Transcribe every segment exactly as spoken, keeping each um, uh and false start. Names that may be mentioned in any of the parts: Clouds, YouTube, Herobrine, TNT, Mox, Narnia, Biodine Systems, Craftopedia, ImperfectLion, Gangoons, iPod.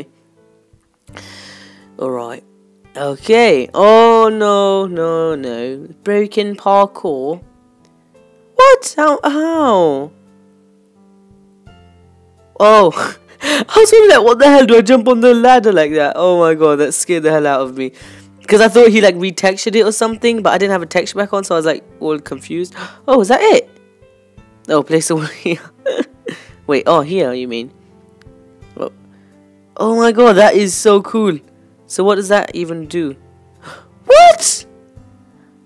Excuse me. Alright. Okay. Oh, no, no, no. Broken parkour. What? How? How? Oh. I was gonna be like, what the hell? Do I jump on the ladder like that? Oh my god, that scared the hell out of me. Because I thought he like retextured it or something, but I didn't have a texture back on, so I was like all confused. Oh, is that it? Oh, place over here. Wait, oh, here you mean? Oh. Oh my god, that is so cool. So what does that even do? What?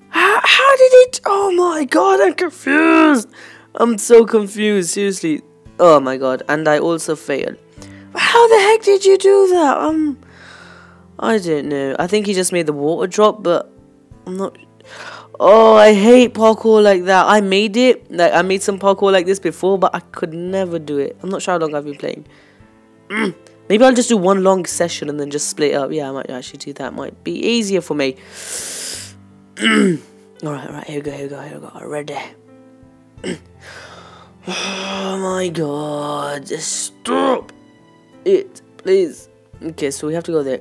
How, how did it? Oh my god, I'm confused. I'm so confused, seriously. Oh my god, and I also failed. How the heck did you do that? Um, I don't know. I think he just made the water drop, but I'm not... Oh, I hate parkour like that. I made it. Like, I made some parkour like this before, but I could never do it. I'm not sure how long I've been playing. Mm. Maybe I'll just do one long session and then just split up. Yeah, I might actually do that. Might be easier for me. Alright, alright. Here we go, here we go, here we go. I'm ready. Oh my god, just stop it, please. Okay, so we have to go there.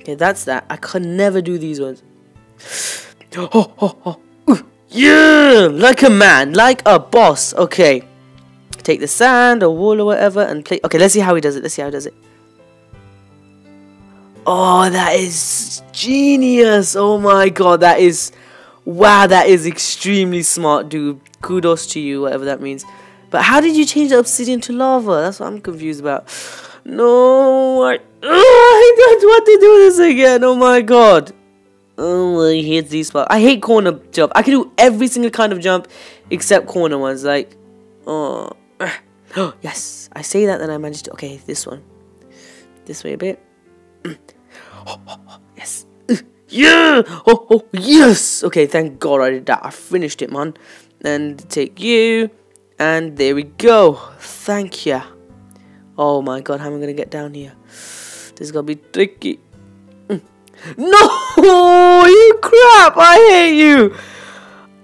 Okay, that's that. I can never do these ones. Oh, oh, oh. Yeah, like a man, like a boss. Okay, take the sand or wall or whatever and play. Okay, let's see how he does it. Let's see how he does it. Oh, that is genius. Oh my god, that is... Wow, that is extremely smart, dude. Kudos to you, whatever that means. But how did you change the obsidian to lava? That's what I'm confused about. No, I, oh, I don't want to do this again. Oh my god. Oh, I hate these spots. I hate corner jump. I can do every single kind of jump except corner ones. Like, oh, oh yes. I say that, then I managed to. Okay, this one. This way a bit. Oh, oh, oh, yes. Yeah! Oh, oh, yes! Okay, thank god I did that. I finished it, man. And take you. And there we go. Thank ya. Oh my god, how am I gonna get down here? This is gonna be tricky. Mm. No! You crap! I hate you!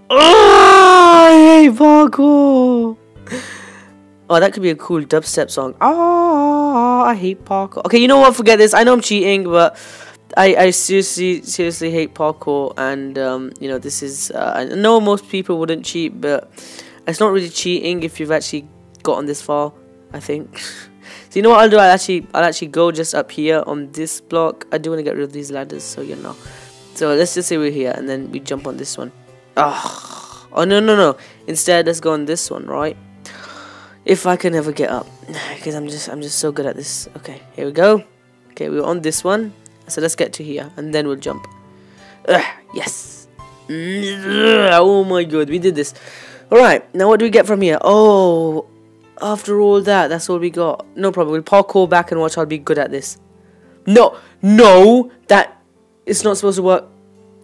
Oh, I hate parkour! Oh, that could be a cool dubstep song. Oh, I hate parkour. Okay, you know what? Forget this. I know I'm cheating, but... I, I seriously, seriously hate parkour, and, um, you know, this is, uh, I know most people wouldn't cheat, but it's not really cheating if you've actually gotten this far, I think. So, you know what I'll do? I'll actually, I'll actually go just up here on this block. I do want to get rid of these ladders, so you know. So, let's just say we're here, and then we jump on this one. Oh, oh no, no, no. Instead, let's go on this one, right? If I can ever get up, because I'm just, I'm just so good at this. Okay, here we go. Okay, we're on this one. So let's get to here, and then we'll jump. Ugh, yes. Oh my god, we did this. Alright, now what do we get from here? Oh, after all that, that's all we got. No problem, we'll parkour back and watch how I'll be good at this. No, no, that it's not supposed to work.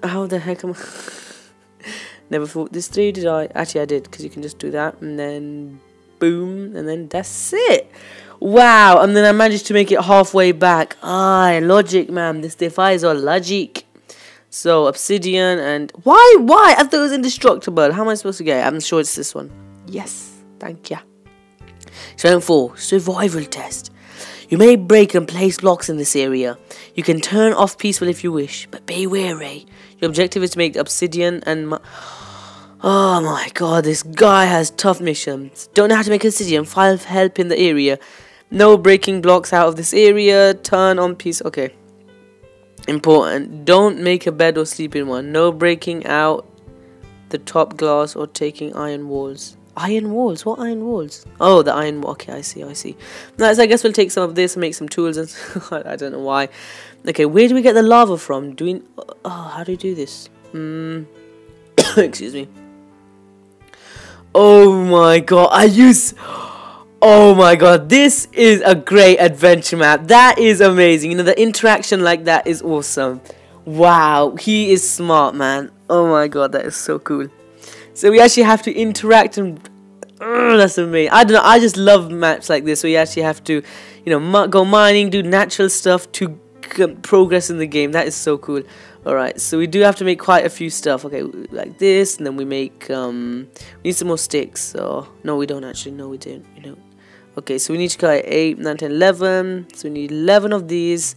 How the heck am I? Never thought this through, did I? Actually, I did, because you can just do that, and then boom, and then that's it. Wow, and then I managed to make it halfway back. Ah, logic, man. This defies all logic. So, obsidian and... Why? Why? I thought it was indestructible. How am I supposed to get it? I'm sure it's this one. Yes. Thank ya. Stone four. Survival test. You may break and place blocks in this area. You can turn off peaceful if you wish, but be wary. Your objective is to make obsidian and... Oh my god, this guy has tough missions. Don't know how to make obsidian. Find help in the area. No breaking blocks out of this area. Turn on peace. Okay. Important. Don't make a bed or sleep in one. No breaking out the top glass or taking iron walls. Iron walls? What iron walls? Oh, the iron wall. Okay, I see, I see. Now, so I guess we'll take some of this and make some tools. And I don't know why. Okay, where do we get the lava from? Do we... Oh, how do we do this? Hmm. Excuse me. Oh my god, I use... Oh my god, this is a great adventure map. That is amazing. You know, the interaction like that is awesome. Wow, he is smart, man. Oh my god, that is so cool. So we actually have to interact and... Uh, that's amazing. I don't know, I just love maps like this. So you actually have to, you know, go mining, do natural stuff to progress in the game. That is so cool. Alright, so we do have to make quite a few stuff. Okay, like this, and then we make... Um, we need some more sticks. So, no, we don't actually. No, we don't. You know. Okay, so we need to cut eight, nine, ten, eleven. So we need eleven of these.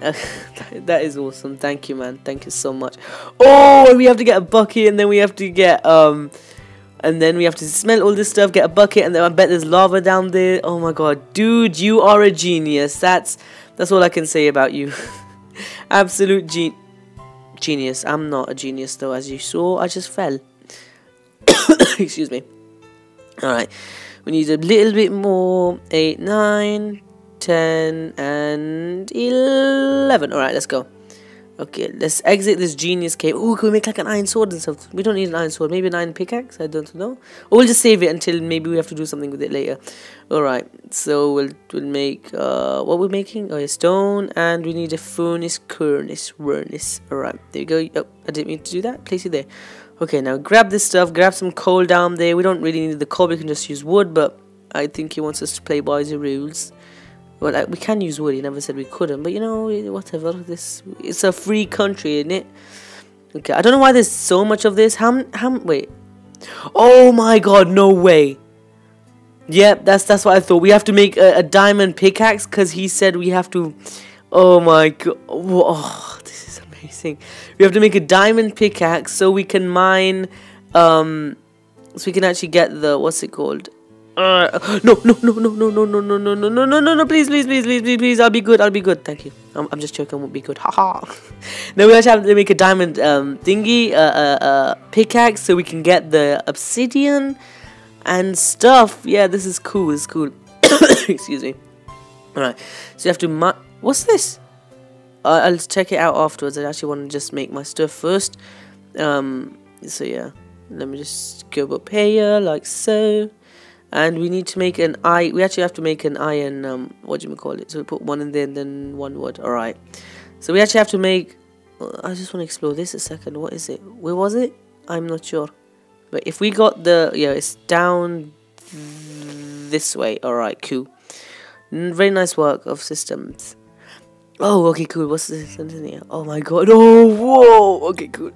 That is awesome. Thank you, man. Thank you so much. Oh, and we have to get a bucket, and then we have to get um, and then we have to smelt all this stuff, get a bucket, and then I bet there's lava down there. Oh my god, dude, you are a genius. That's that's all I can say about you. Absolute gen genius. I'm not a genius though, as you saw. I just fell. Excuse me. All right, we need a little bit more. eight, nine, ten and eleven. Alright, let's go. Okay, let's exit this genius cave. Oh, can we make like an iron sword and stuff? We don't need an iron sword. Maybe an iron pickaxe? I don't know. Or we'll just save it until maybe we have to do something with it later. Alright, so we'll, we'll make... Uh, what we're making? Oh, yeah, stone. And we need a furnace, furnace, furnace. Alright, there you go. Oh, I didn't mean to do that. Place it there. Okay, now grab this stuff. Grab some coal down there. We don't really need the coal. We can just use wood, but I think he wants us to play by the rules. Well, like, we can use wood. He never said we couldn't, but you know, whatever. This, it's a free country, isn't it? Okay, I don't know why there's so much of this. How? How? Wait. Oh my god! No way. Yep, that's that's what I thought. We have to make a, a diamond pickaxe because he said we have to. Oh my god! Oh, this is amazing. We have to make a diamond pickaxe so we can mine. Um, so we can actually get the what's it called? Uh, no, no, no, no, no, no, no, no, no, no, no, no, no, no, please, please, please, please, please, please, I'll be good, I'll be good, thank you. I'm, I'm just joking, I won't be good, haha. Now we actually have to make a diamond um, thingy, uh, uh, uh, pickaxe, so we can get the obsidian and stuff. Yeah, this is cool, this is cool. Excuse me. Alright, so you have to mu- what's this? Uh, I'll check it out afterwards. I actually want to just make my stuff first. Um, so yeah, let me just go up here, like so. And we need to make an eye. We actually have to make an iron. Um, what do you call it? So we put one in there and then one wood. All right. So we actually have to make. I just want to explore this a second. What is it? Where was it? I'm not sure. But if we got the yeah, it's down this way. All right, cool. Very nice work of systems. Oh, okay, cool. What's this in here? Oh my god. Oh, whoa. Okay, cool.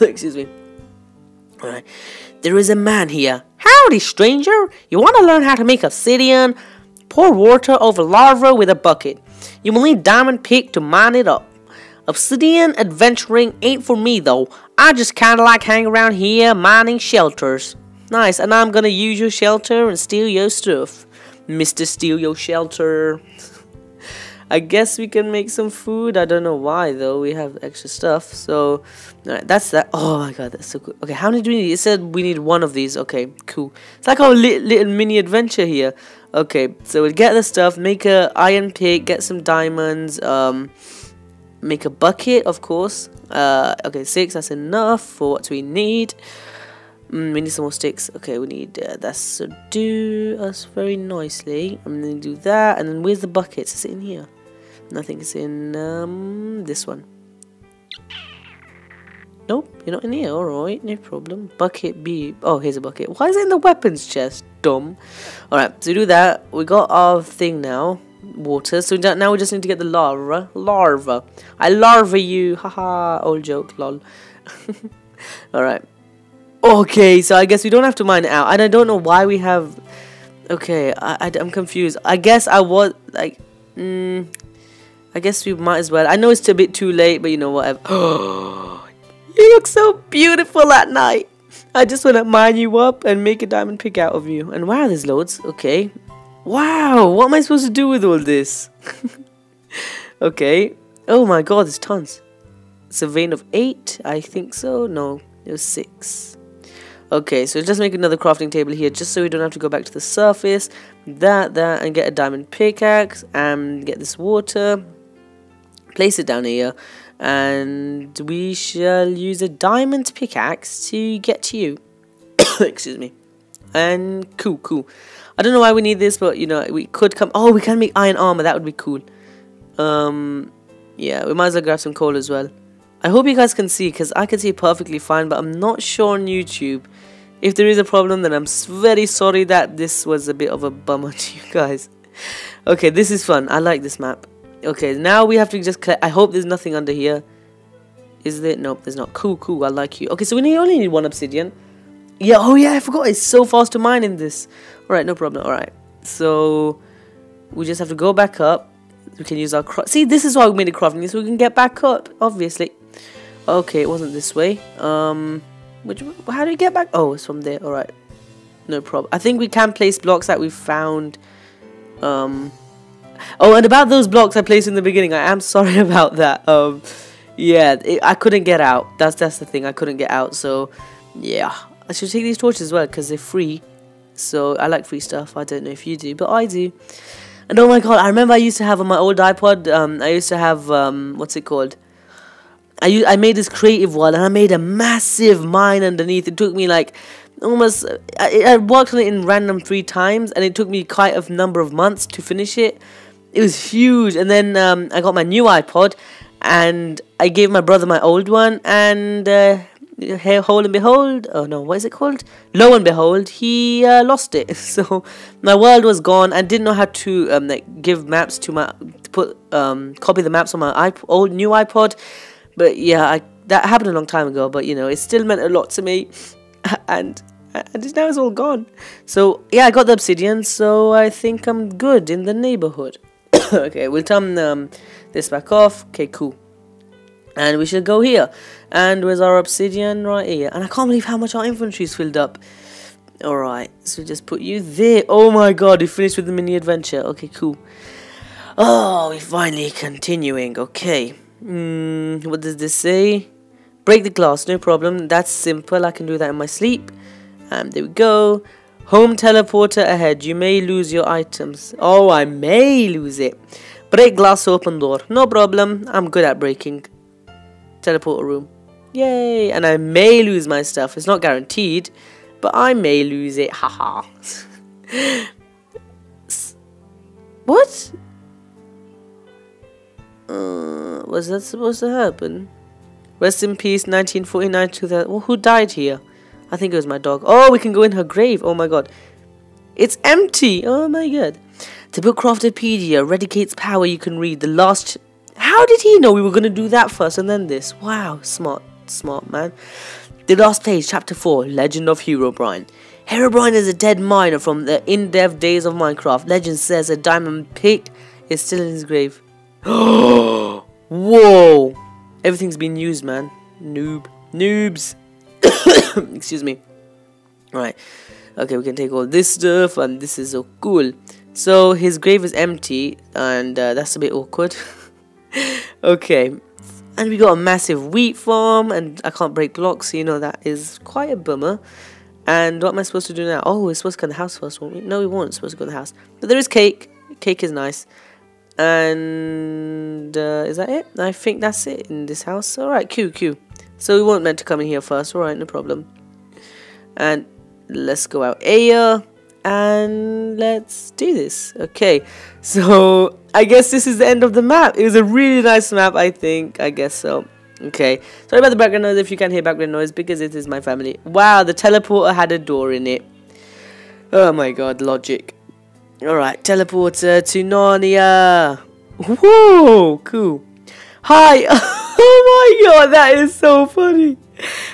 Excuse me. All right. There is a man here. Howdy, stranger. You want to learn how to make obsidian? Pour water over lava with a bucket. You will need diamond pick to mine it up. Obsidian adventuring ain't for me though. I just kind of like hanging around here mining shelters. Nice, and I'm going to use your shelter and steal your stuff. Mister Steal Your Shelter. I guess we can make some food. I don't know why though. We have extra stuff. So, alright, that's that. Oh my god, that's so good. Okay, how many do we need? It said we need one of these. Okay, cool. It's like our li little mini adventure here. Okay, so we'll get the stuff, make a iron pick, get some diamonds, um, make a bucket, of course. Uh, okay, six. That's enough for what we need. Mm, we need some more sticks. Okay, we need uh, that's so do us very nicely. I'm gonna do that, and then where's the buckets? Is it in here? Nothing is in um, this one. Nope, you're not in here. Alright, no problem. Bucket B. Oh, here's a bucket. Why is it in the weapons chest? Dumb. Alright, so do that. We got our thing now. Water. So now we just need to get the larva. Larva. I larva you. Haha. Old joke. Lol. Alright. Okay, so I guess we don't have to mine it out. And I don't know why we have... Okay, I, I, I'm confused. I guess I was... Like... Mm, I guess we might as well. I know it's a bit too late, but you know what? You look so beautiful at night. I just want to mine you up and make a diamond pick out of you. And wow, there's loads. Okay. Wow, what am I supposed to do with all this? Okay. Oh my god, there's tons. It's a vein of eight, I think so. No, it was six. Okay, so just make another crafting table here just so we don't have to go back to the surface. That, that, and get a diamond pickaxe and get this water. Place it down here, and we shall use a diamond pickaxe to get to you. Excuse me. And cool, cool. I don't know why we need this, but you know, we could come. Oh, we can make iron armor. That would be cool. Um, yeah, we might as well grab some coal as well. I hope you guys can see, because I can see perfectly fine, but I'm not sure on YouTube. If there is a problem, then I'm very sorry that this was a bit of a bummer to you guys. Okay, this is fun. I like this map. Okay, now we have to just collect. I hope there's nothing under here. Is there? Nope, there's not. Cool, cool, I like you. Okay, so we only need one obsidian. Yeah, oh yeah, I forgot. It's so fast to mine in this. Alright, no problem. Alright, So we just have to go back up. We can use our craft. See, this is why we made a crafting list, so we can get back up, obviously. Okay, it wasn't this way. Um, which how do we get back? Oh, it's from there. All right, no problem. I think we can place blocks that we found. Um, oh, and about those blocks I placed in the beginning, I am sorry about that. Um, yeah, it, I couldn't get out. That's that's the thing. I couldn't get out. So yeah, I should take these torches as well because they're free. So I like free stuff. I don't know if you do, but I do. And oh my god, I remember I used to have on my old iPod, um, I used to have, um, what's it called? I, used, I made this creative world and I made a massive mine underneath. It took me like, almost, I, I worked on it in random three times and it took me quite a number of months to finish it. It was huge. And then um, I got my new iPod and I gave my brother my old one and, uh, Lo and behold, oh no, what is it called? Lo and behold, he uh, lost it. So my world was gone. I didn't know how to um, like give maps to my to put um, copy the maps on my iP old new iPod. But yeah, I, that happened a long time ago. But you know, it still meant a lot to me, and and now it's all gone. So yeah, I got the obsidian. So I think I'm good in the neighborhood. Okay, we'll turn um, this back off. Okay, cool. And we should go here. And with our obsidian right here. And I can't believe how much our inventory's filled up. Alright, so just put you there. Oh my god, we finished with the mini adventure. Okay, cool. Oh, we're finally continuing. Okay. Mm, what does this say? Break the glass, no problem. That's simple. I can do that in my sleep. And there we go. Home teleporter ahead. You may lose your items. Oh, I may lose it. Break glass, open door. No problem. I'm good at breaking. Teleporter room, yay! And I may lose my stuff. It's not guaranteed, but I may lose it. Haha. What? Uh, was that supposed to happen? Rest in peace, nineteen forty-nine. two thousand. Well, who died here? I think it was my dog. Oh, we can go in her grave. Oh my god, it's empty. Oh my god. The book Craftopedia eradicates power. You can read the last. How did he know we were going to do that first and then this? Wow, smart, smart man. The last page, chapter four, Legend of Herobrine. Herobrine is a dead miner from the in-depth days of Minecraft. Legend says a diamond pick is still in his grave. Whoa. Everything's been used, man. Noob. Noobs. Excuse me. Alright. Okay, we can take all this stuff and this is so cool. So, his grave is empty and uh, that's a bit awkward. Okay, and we got a massive wheat farm, and I can't break blocks, so you know that is quite a bummer. And what am I supposed to do now? Oh, we're supposed to go to the house first, weren't we? No, we weren't supposed to go to the house. But there is cake. Cake is nice. And uh, is that it? I think that's it in this house. Alright, Q, Q. So we weren't meant to come in here first. Alright, no problem. And let's go out here. And let's do this. Okay, so I guess this is the end of the map. It was a really nice map, I think. I guess so. Okay, sorry about the background noise if you can't hear background noise because it is my family. Wow, the teleporter had a door in it. Oh my god, logic. Alright, teleporter to Narnia. Whoa, cool. Hi. Oh my god, that is so funny.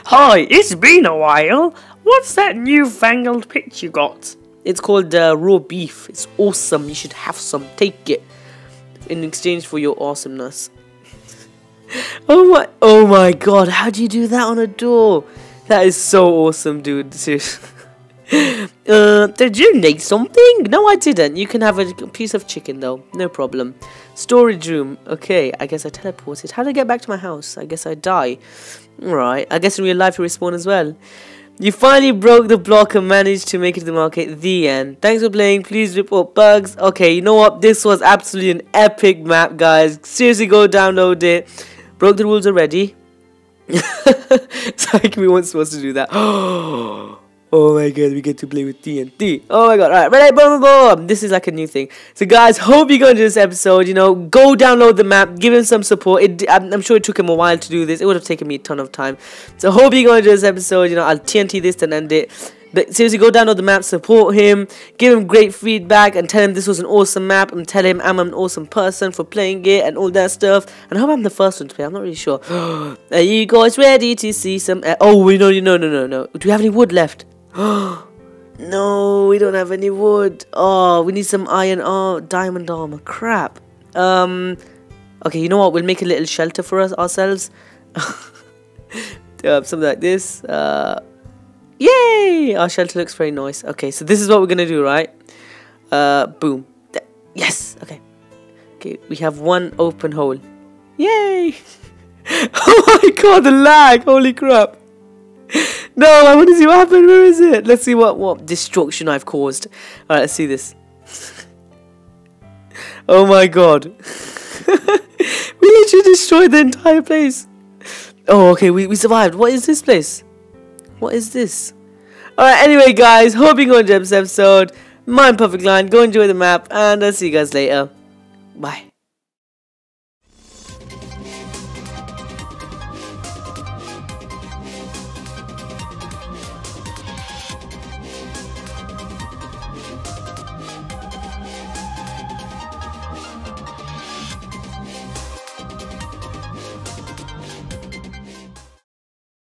Hi, it's been a while. What's that newfangled pitch you got? It's called uh, raw beef. It's awesome. You should have some. Take it in exchange for your awesomeness. Oh my! Oh my God! How do you do that on a door? That is so awesome, dude. Seriously. uh, did you make something? No, I didn't. You can have a piece of chicken though. No problem. Storage room. Okay. I guess I teleported. How do I get back to my house? I guess I die. All right. I guess in real life you respawn as well. You finally broke the block and managed to make it to the market. The end. Thanks for playing. Please report bugs. Okay, you know what? This was absolutely an epic map, guys. Seriously, go download it. Broke the rules already. Like we weren't supposed to do that. Oh my god, we get to play with T N T. Oh my god. Alright, right, boom, boom, boom. This is like a new thing. So, guys, hope you got into this episode. You know, go download the map. Give him some support. It, I'm, I'm sure it took him a while to do this. It would have taken me a ton of time. So, hope you got into this episode. You know, I'll T N T this and end it. But seriously, go download the map, support him, give him great feedback, and tell him this was an awesome map, and tell him I'm an awesome person for playing it, and all that stuff. And I hope I'm the first one to play, I'm not really sure. Are you guys ready to see some... Oh, we no, no, no, no, no. Do we have any wood left? No, we don't have any wood. Oh, we need some iron armor, diamond armor. Crap. Um, okay, you know what? We'll make a little shelter for us ourselves. uh, something like this. Uh, yay! Our shelter looks very nice. Okay, so this is what we're gonna do, right? Uh, boom. Th yes. Okay. Okay, we have one open hole. Yay! Oh my god, the lag! Holy crap! No, I want to see what happened. Where is it? Let's see what, what destruction I've caused. Alright, let's see this. Oh my god. We literally destroyed the entire place. Oh, okay, we, we survived. What is this place? What is this? Alright, anyway, guys, hope you enjoyed this episode. My Imperfect Lion. Go enjoy the map, and I'll see you guys later. Bye.